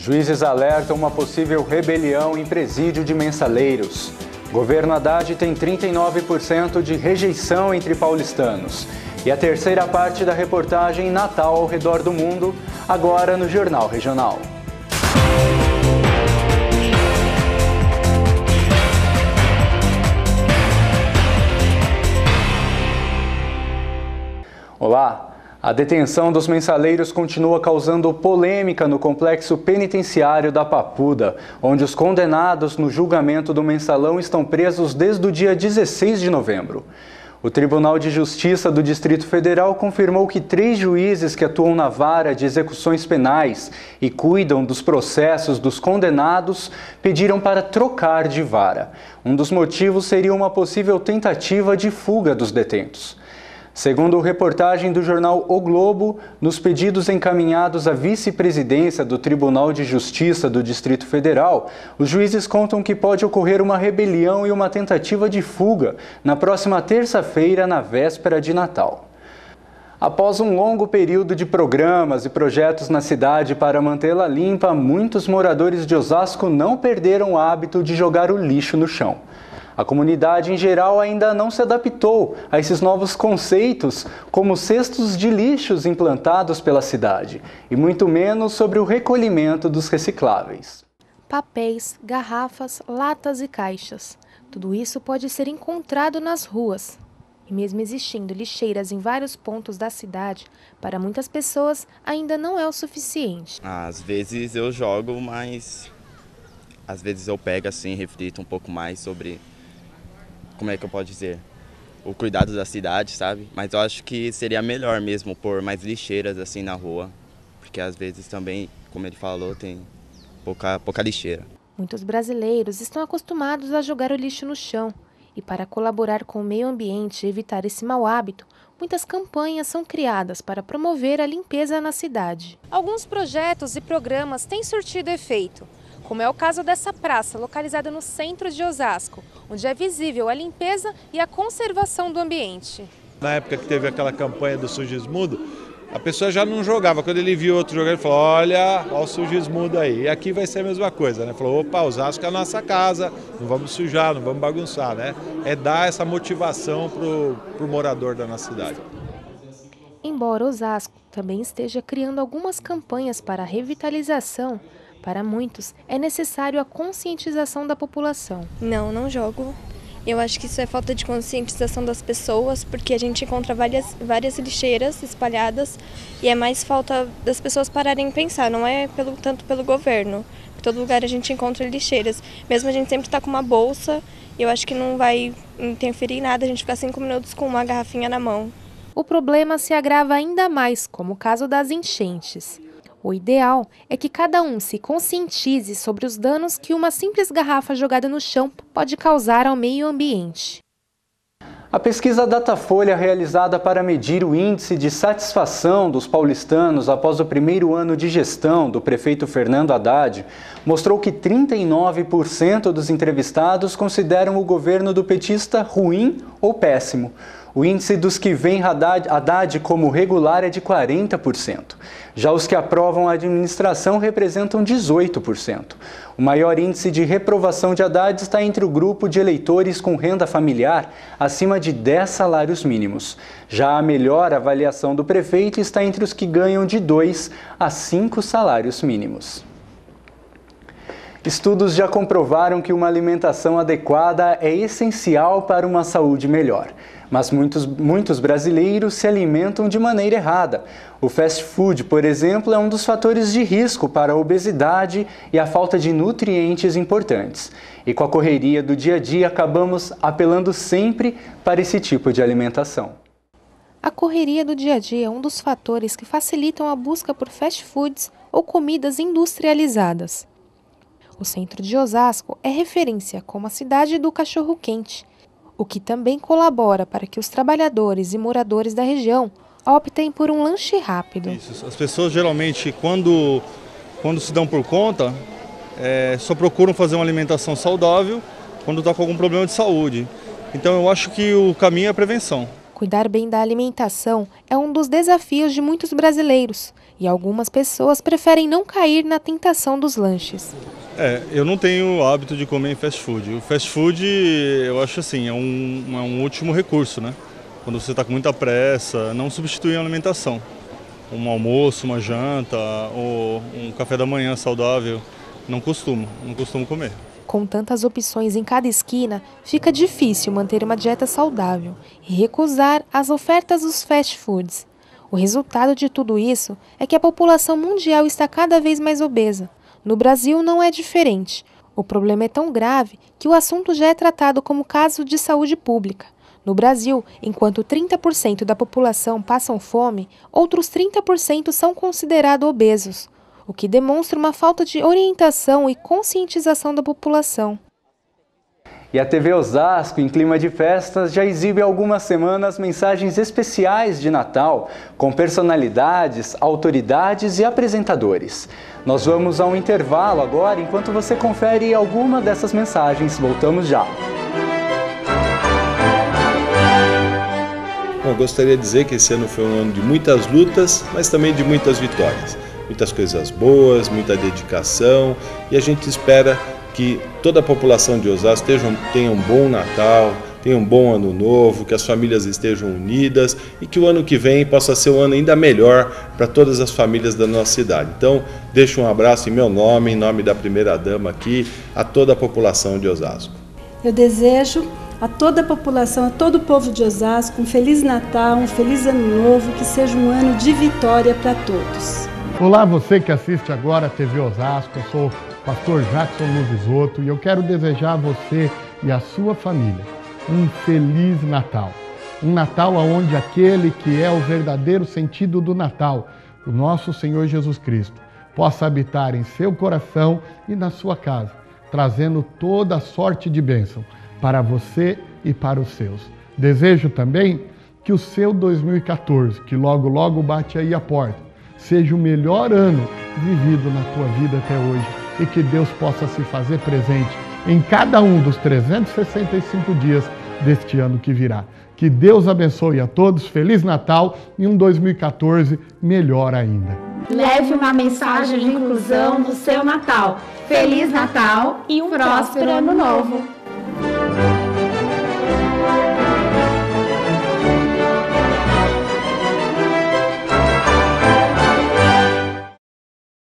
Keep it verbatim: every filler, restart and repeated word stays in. Juízes alertam uma possível rebelião em presídio de mensaleiros. Governo Haddad tem trinta e nove por cento de rejeição entre paulistanos. E a terceira parte da reportagem Natal ao redor do mundo, agora no Jornal Regional. Olá! A detenção dos mensaleiros continua causando polêmica no complexo penitenciário da Papuda, onde os condenados no julgamento do mensalão estão presos desde o dia dezesseis de novembro. O Tribunal de Justiça do Distrito Federal confirmou que três juízes que atuam na vara de execuções penais e cuidam dos processos dos condenados pediram para trocar de vara. Um dos motivos seria uma possível tentativa de fuga dos detentos. Segundo reportagem do jornal O Globo, nos pedidos encaminhados à vice-presidência do Tribunal de Justiça do Distrito Federal, os juízes contam que pode ocorrer uma rebelião e uma tentativa de fuga na próxima terça-feira, na véspera de Natal. Após um longo período de programas e projetos na cidade para mantê-la limpa, muitos moradores de Osasco não perderam o hábito de jogar o lixo no chão. A comunidade em geral ainda não se adaptou a esses novos conceitos, como cestos de lixos implantados pela cidade, e muito menos sobre o recolhimento dos recicláveis. Papéis, garrafas, latas e caixas. Tudo isso pode ser encontrado nas ruas. E mesmo existindo lixeiras em vários pontos da cidade, para muitas pessoas ainda não é o suficiente. Às vezes eu jogo, mas às vezes eu pego assim, reflito um pouco mais sobre... como é que eu posso dizer, o cuidado da cidade, sabe? Mas eu acho que seria melhor mesmo pôr mais lixeiras assim na rua, porque às vezes também, como ele falou, tem pouca, pouca lixeira. Muitos brasileiros estão acostumados a jogar o lixo no chão e para colaborar com o meio ambiente e evitar esse mau hábito, muitas campanhas são criadas para promover a limpeza na cidade. Alguns projetos e programas têm surtido efeito, como é o caso dessa praça, localizada no centro de Osasco, onde é visível a limpeza e a conservação do ambiente. Na época que teve aquela campanha do Sugismundo, a pessoa já não jogava. Quando ele viu outro jogar, ele falou, olha, olha o Sugismundo aí. E aqui vai ser a mesma coisa, né? Falou, opa, Osasco é a nossa casa, não vamos sujar, não vamos bagunçar, né? É dar essa motivação para o morador da nossa cidade. Embora Osasco também esteja criando algumas campanhas para a revitalização, para muitos, é necessário a conscientização da população. Não, não jogo. Eu acho que isso é falta de conscientização das pessoas, porque a gente encontra várias, várias lixeiras espalhadas e é mais falta das pessoas pararem de pensar, não é pelo, tanto pelo governo. Em todo lugar a gente encontra lixeiras. Mesmo a gente sempre está com uma bolsa, eu acho que não vai interferir em nada, a gente ficar cinco minutos com uma garrafinha na mão. O problema se agrava ainda mais, como o caso das enchentes. O ideal é que cada um se conscientize sobre os danos que uma simples garrafa jogada no chão pode causar ao meio ambiente. A pesquisa Datafolha, realizada para medir o índice de satisfação dos paulistanos após o primeiro ano de gestão do prefeito Fernando Haddad, mostrou que trinta e nove por cento dos entrevistados consideram o governo do petista ruim ou péssimo. O índice dos que veem Haddad, Haddad como regular é de quarenta por cento. Já os que aprovam a administração representam dezoito por cento. O maior índice de reprovação de Haddad está entre o grupo de eleitores com renda familiar acima de dez salários mínimos. Já a melhor avaliação do prefeito está entre os que ganham de dois a cinco salários mínimos. Estudos já comprovaram que uma alimentação adequada é essencial para uma saúde melhor. Mas muitos, muitos brasileiros se alimentam de maneira errada. O fast food, por exemplo, é um dos fatores de risco para a obesidade e a falta de nutrientes importantes. E com a correria do dia a dia, acabamos apelando sempre para esse tipo de alimentação. A correria do dia a dia é um dos fatores que facilitam a busca por fast foods ou comidas industrializadas. O centro de Osasco é referência como a cidade do cachorro-quente, o que também colabora para que os trabalhadores e moradores da região optem por um lanche rápido. Isso, as pessoas geralmente, quando, quando se dão por conta, é, só procuram fazer uma alimentação saudável quando está com algum problema de saúde. Então eu acho que o caminho é a prevenção. Cuidar bem da alimentação é um dos desafios de muitos brasileiros e algumas pessoas preferem não cair na tentação dos lanches. É, eu não tenho o hábito de comer em fast food. O fast food, eu acho assim, é um, é um último recurso, né? Quando você está com muita pressa, não substitui a alimentação. Um almoço, uma janta ou um café da manhã saudável, não costumo, não costumo comer. Com tantas opções em cada esquina, fica difícil manter uma dieta saudável e recusar as ofertas dos fast foods. O resultado de tudo isso é que a população mundial está cada vez mais obesa. No Brasil não é diferente. O problema é tão grave que o assunto já é tratado como caso de saúde pública. No Brasil, enquanto trinta por cento da população passam fome, outros trinta por cento são considerados obesos, o que demonstra uma falta de orientação e conscientização da população. E a T V Osasco, em clima de festas, já exibe há algumas semanas mensagens especiais de Natal, com personalidades, autoridades e apresentadores. Nós vamos a um intervalo agora, enquanto você confere alguma dessas mensagens. Voltamos já. Bom, eu gostaria de dizer que esse ano foi um ano de muitas lutas, mas também de muitas vitórias. Muitas coisas boas, muita dedicação, e a gente espera que toda a população de Osasco tenha um bom Natal, tenha um bom Ano Novo, que as famílias estejam unidas e que o ano que vem possa ser um ano ainda melhor para todas as famílias da nossa cidade. Então, deixo um abraço em meu nome, em nome da primeira-dama aqui, a toda a população de Osasco. Eu desejo a toda a população, a todo o povo de Osasco, um Feliz Natal, um Feliz Ano Novo, que seja um ano de vitória para todos. Olá, você que assiste agora a T V Osasco, eu sou o pastor Jackson Luiz Isoto e eu quero desejar a você e a sua família um Feliz Natal. Um Natal onde aquele que é o verdadeiro sentido do Natal, o nosso Senhor Jesus Cristo, possa habitar em seu coração e na sua casa, trazendo toda a sorte de bênção para você e para os seus. Desejo também que o seu dois mil e quatorze, que logo logo bate aí a porta, seja o melhor ano vivido na tua vida até hoje e que Deus possa se fazer presente em cada um dos trezentos e sessenta e cinco dias deste ano que virá. Que Deus abençoe a todos, Feliz Natal e um dois mil e quatorze melhor ainda. Leve uma mensagem de inclusão no seu Natal. Feliz Natal e um próspero Ano Novo.